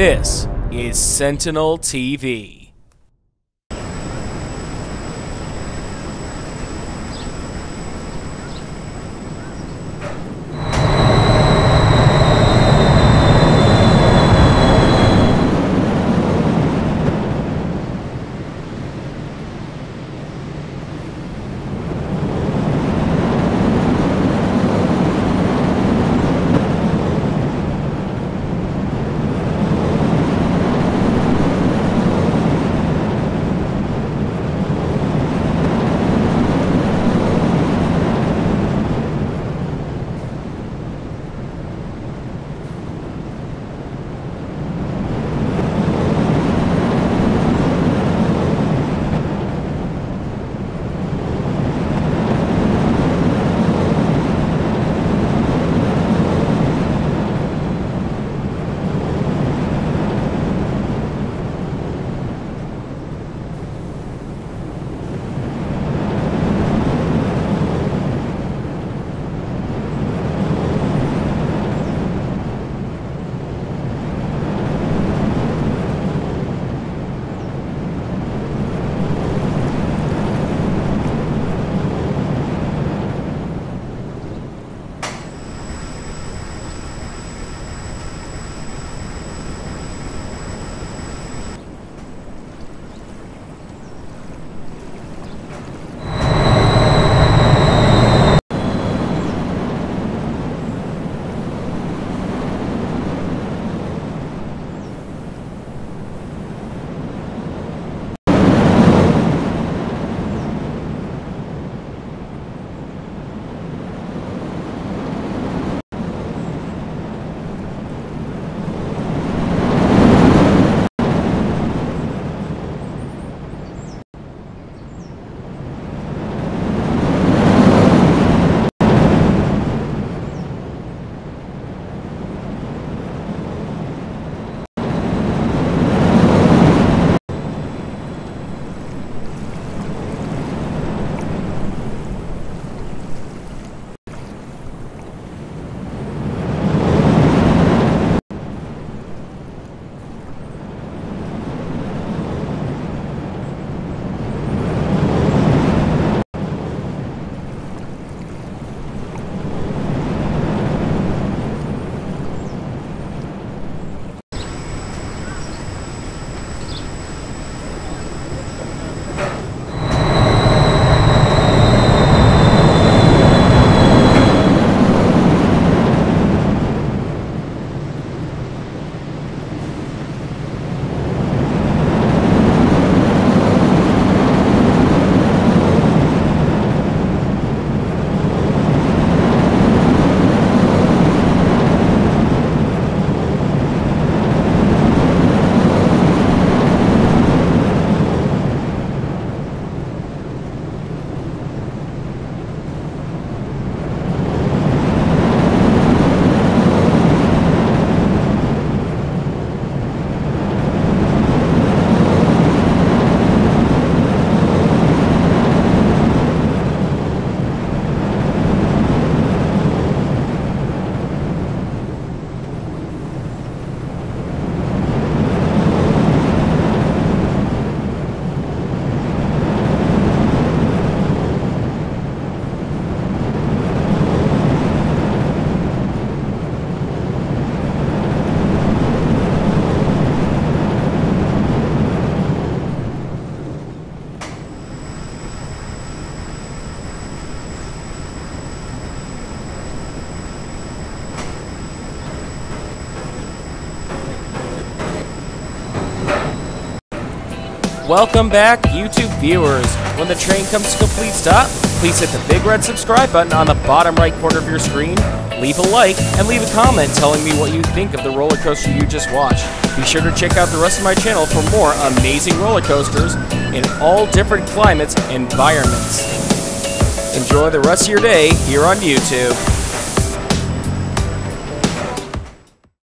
This is Sentinel TV. Welcome back, YouTube viewers. When the train comes to a complete stop, please hit the big red subscribe button on the bottom right corner of your screen, leave a like, and leave a comment telling me what you think of the roller coaster you just watched. Be sure to check out the rest of my channel for more amazing roller coasters in all different climates and environments. Enjoy the rest of your day here on YouTube.